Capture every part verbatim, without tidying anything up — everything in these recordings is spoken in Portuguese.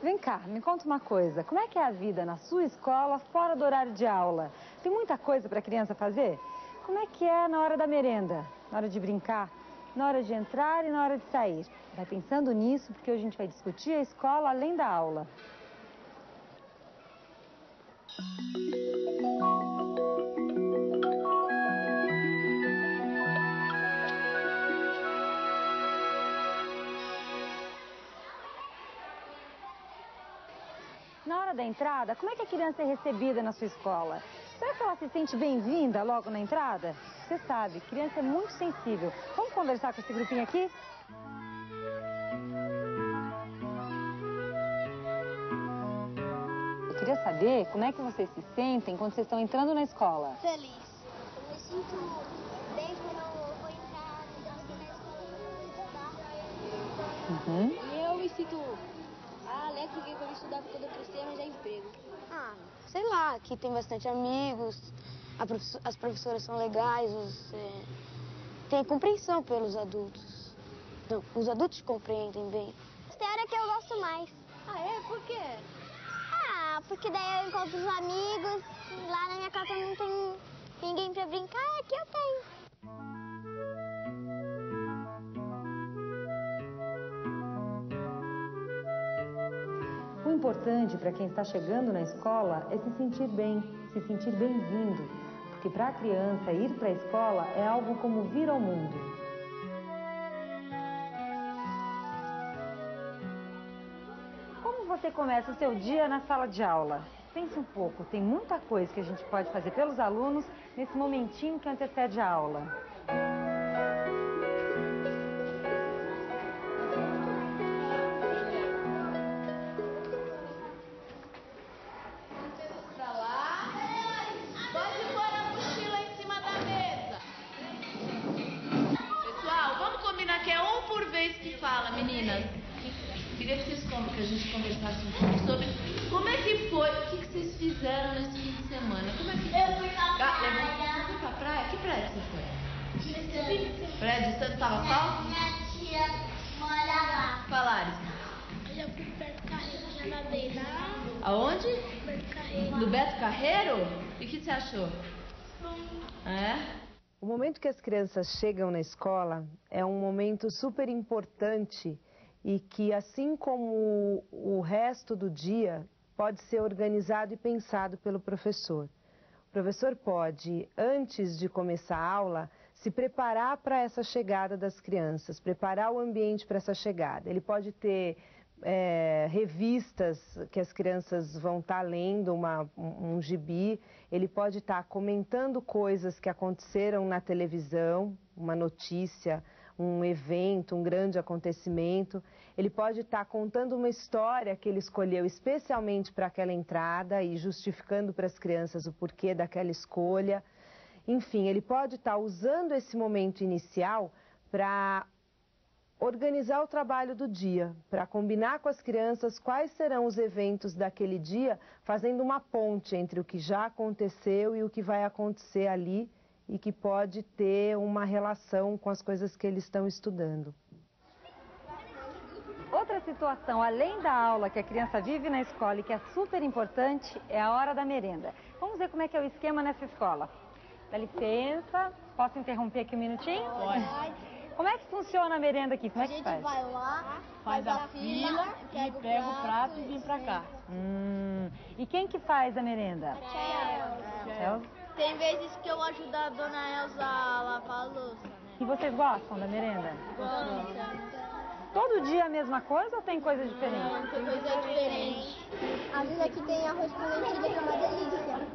Vem cá, me conta uma coisa. Como é que é a vida na sua escola fora do horário de aula? Tem muita coisa para a criança fazer? Como é que é na hora da merenda? Na hora de brincar? Na hora de entrar e na hora de sair? Vai pensando nisso, porque hoje a gente vai discutir a escola além da aula. Na hora da entrada, como é que a criança é recebida na sua escola? Será que ela se sente bem-vinda logo na entrada? Você sabe, criança é muito sensível. Vamos conversar com esse grupinho aqui? Eu queria saber como é que vocês se sentem quando vocês estão entrando na escola. Feliz. Eu me sinto bem quando eu vou entrar na escola. E eu me sinto... Ah, lembra que eu vou estudar quando eu crescer, mas é emprego. Ah, sei lá, aqui tem bastante amigos, a prof... as professoras são legais, os, é... tem compreensão pelos adultos. Não, os adultos compreendem bem. Tem hora que eu gosto mais. Ah, é? Por quê? Ah, porque daí eu encontro os amigos, lá na minha casa não tem ninguém pra brincar, aqui eu tenho. O importante para quem está chegando na escola é se sentir bem, se sentir bem-vindo, porque para a criança ir para a escola é algo como vir ao mundo. Como você começa o seu dia na sala de aula? Pense um pouco, tem muita coisa que a gente pode fazer pelos alunos nesse momentinho que antecede a aula. Que a gente conversasse um pouco sobre como é que foi, o que, que vocês fizeram nesse fim de semana. Como é que foi? Eu fui pra praia. Ah, fui pra praia? Que praia você foi? De Santos. Praia de Santos, tava qual? Minha tia mora lá. Falaram. Eu fui pro Beto Carreiro, já nadei lá. Aonde? No Beto Carreiro. No Beto Carreiro? E o que você achou? Bom. É? O momento que as crianças chegam na escola é um momento super importante e que, assim como o resto do dia, pode ser organizado e pensado pelo professor. O professor pode, antes de começar a aula, se preparar para essa chegada das crianças, preparar o ambiente para essa chegada. Ele pode ter é, revistas que as crianças vão estar lendo, uma, um gibi, ele pode estar comentando coisas que aconteceram na televisão, uma notícia, um evento, um grande acontecimento. Ele pode estar contando uma história que ele escolheu especialmente para aquela entrada e justificando para as crianças o porquê daquela escolha. Enfim, ele pode estar usando esse momento inicial para organizar o trabalho do dia, para combinar com as crianças quais serão os eventos daquele dia, fazendo uma ponte entre o que já aconteceu e o que vai acontecer ali, e que pode ter uma relação com as coisas que eles estão estudando. Outra situação, além da aula que a criança vive na escola e que é super importante, é a hora da merenda. Vamos ver como é que é o esquema nessa escola. Dá licença, posso interromper aqui um minutinho? Pode. Como é que funciona a merenda aqui? Como a é que gente faz? Vai lá, faz, faz a, a fila, fila e pega o prato, prato e vem pra cá. Hum, e quem que faz a merenda? Tchau. Tchau. Tem vezes que eu ajudo a dona Elza a lavar a louça, né? E vocês gostam da merenda? Gostam. Todo dia a mesma coisa ou tem coisa diferente? Não, tem coisa diferente. Às vezes aqui tem arroz com lentilha, que é uma delícia.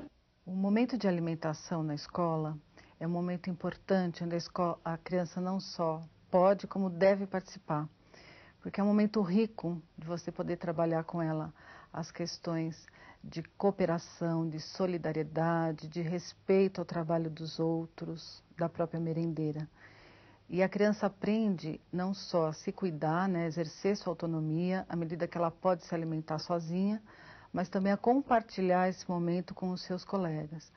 O momento de alimentação na escola é um momento importante, onde a, escola, a criança não só pode, como deve participar. Porque é um momento rico de você poder trabalhar com ela as questões de cooperação, de solidariedade, de respeito ao trabalho dos outros, da própria merendeira. E a criança aprende não só a se cuidar, né, exercer sua autonomia, à medida que ela pode se alimentar sozinha, mas também a compartilhar esse momento com os seus colegas.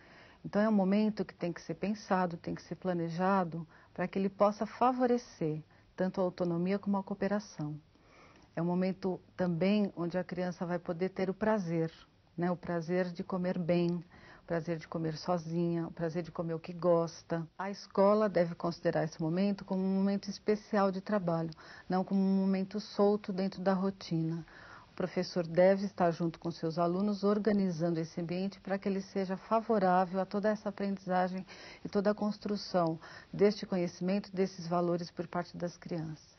Então é um momento que tem que ser pensado, tem que ser planejado, para que ele possa favorecer tanto a autonomia como a cooperação. É um momento também onde a criança vai poder ter o prazer, né? O prazer de comer bem, o prazer de comer sozinha, o prazer de comer o que gosta. A escola deve considerar esse momento como um momento especial de trabalho, não como um momento solto dentro da rotina. O professor deve estar junto com seus alunos, organizando esse ambiente para que ele seja favorável a toda essa aprendizagem e toda a construção deste conhecimento, desses valores por parte das crianças.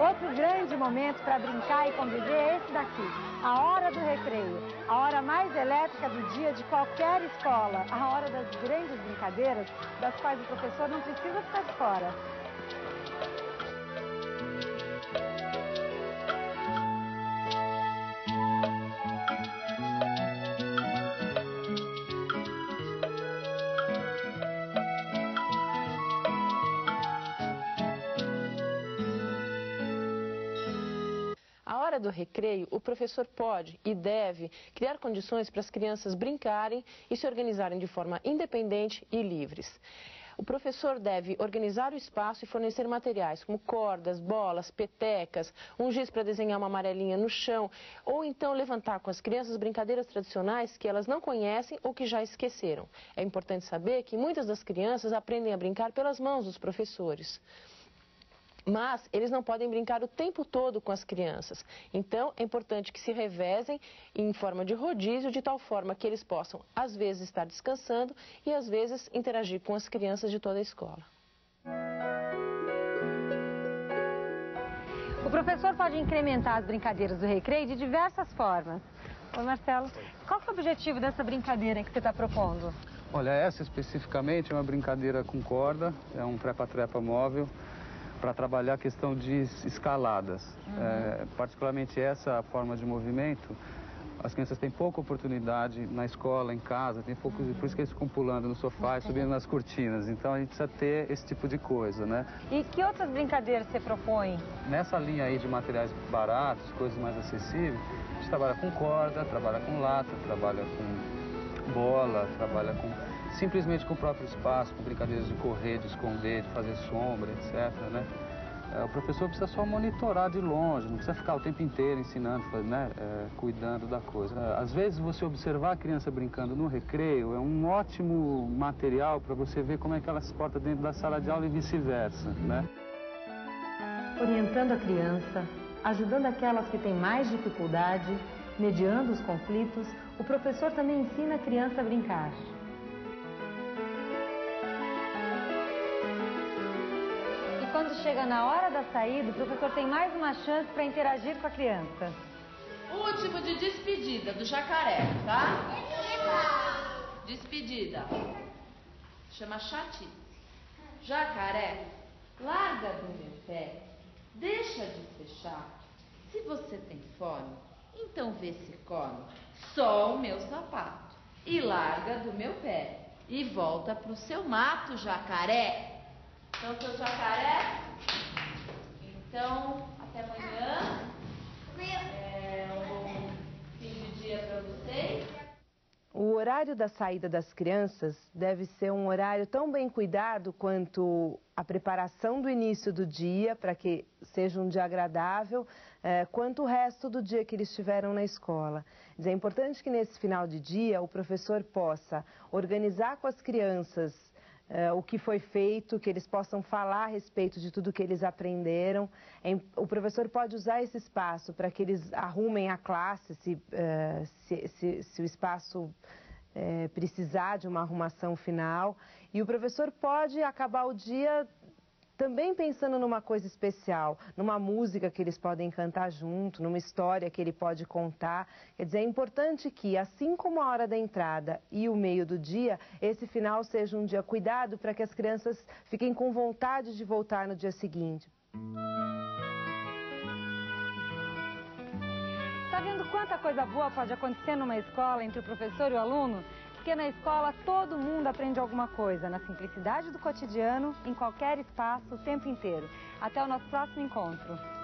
Outro grande momento para brincar e conviver é esse daqui, a hora do recreio, a hora mais elétrica do dia de qualquer escola, a hora das grandes brincadeiras, das quais o professor não precisa ficar de fora. Do recreio, o professor pode e deve criar condições para as crianças brincarem e se organizarem de forma independente e livres. O professor deve organizar o espaço e fornecer materiais como cordas, bolas, petecas, um giz para desenhar uma amarelinha no chão, ou então levantar com as crianças brincadeiras tradicionais que elas não conhecem ou que já esqueceram. É importante saber que muitas das crianças aprendem a brincar pelas mãos dos professores. Mas eles não podem brincar o tempo todo com as crianças. Então, é importante que se revezem em forma de rodízio, de tal forma que eles possam, às vezes, estar descansando e, às vezes, interagir com as crianças de toda a escola. O professor pode incrementar as brincadeiras do recreio de diversas formas. Ô, Marcelo, qual que é o objetivo dessa brincadeira que você está propondo? Olha, essa especificamente é uma brincadeira com corda, é um trepa-trepa móvel, para trabalhar a questão de escaladas. Uhum. É, particularmente essa forma de movimento, as crianças têm pouca oportunidade na escola, em casa, tem pouco, uhum. Por isso que eles ficam pulando no sofá, uhum. E subindo nas cortinas. Então a gente precisa ter esse tipo de coisa, né? E que outras brincadeiras você propõe? Nessa linha aí de materiais baratos, coisas mais acessíveis, a gente trabalha com corda, trabalha com lata, trabalha com bola, trabalha com... simplesmente com o próprio espaço, com brincadeiras de correr, de esconder, de fazer sombra, etcétera, né? O professor precisa só monitorar de longe, não precisa ficar o tempo inteiro ensinando, né? É, cuidando da coisa. Às vezes, você observar a criança brincando no recreio é um ótimo material para você ver como é que ela se porta dentro da sala de aula e vice-versa, né? Orientando a criança, ajudando aquelas que têm mais dificuldade, mediando os conflitos, o professor também ensina a criança a brincar. Quando chega na hora da saída, o professor tem mais uma chance para interagir com a criança. Último de despedida do jacaré, tá? Despedida. Chama chatice. Jacaré, larga do meu pé, deixa de fechar. Se você tem fome, então vê se come só o meu sapato. E larga do meu pé e volta pro seu mato, jacaré. Então, seu jacaré, então, até amanhã, é um bom fim de dia para vocês. O horário da saída das crianças deve ser um horário tão bem cuidado quanto a preparação do início do dia, para que seja um dia agradável, é, quanto o resto do dia que eles tiveram na escola. É importante que nesse final de dia o professor possa organizar com as crianças Uh, o que foi feito, que eles possam falar a respeito de tudo que eles aprenderam. O professor pode usar esse espaço para que eles arrumem a classe, se, uh, se, se, se o espaço uh, precisar de uma arrumação final. E o professor pode acabar o dia também pensando numa coisa especial, numa música que eles podem cantar junto, numa história que ele pode contar. Quer dizer, é importante que, assim como a hora da entrada e o meio do dia, esse final seja um dia cuidado para que as crianças fiquem com vontade de voltar no dia seguinte. Está vendo quanta coisa boa pode acontecer numa escola entre o professor e o aluno? Porque na escola todo mundo aprende alguma coisa, na simplicidade do cotidiano, em qualquer espaço, o tempo inteiro. Até o nosso próximo encontro.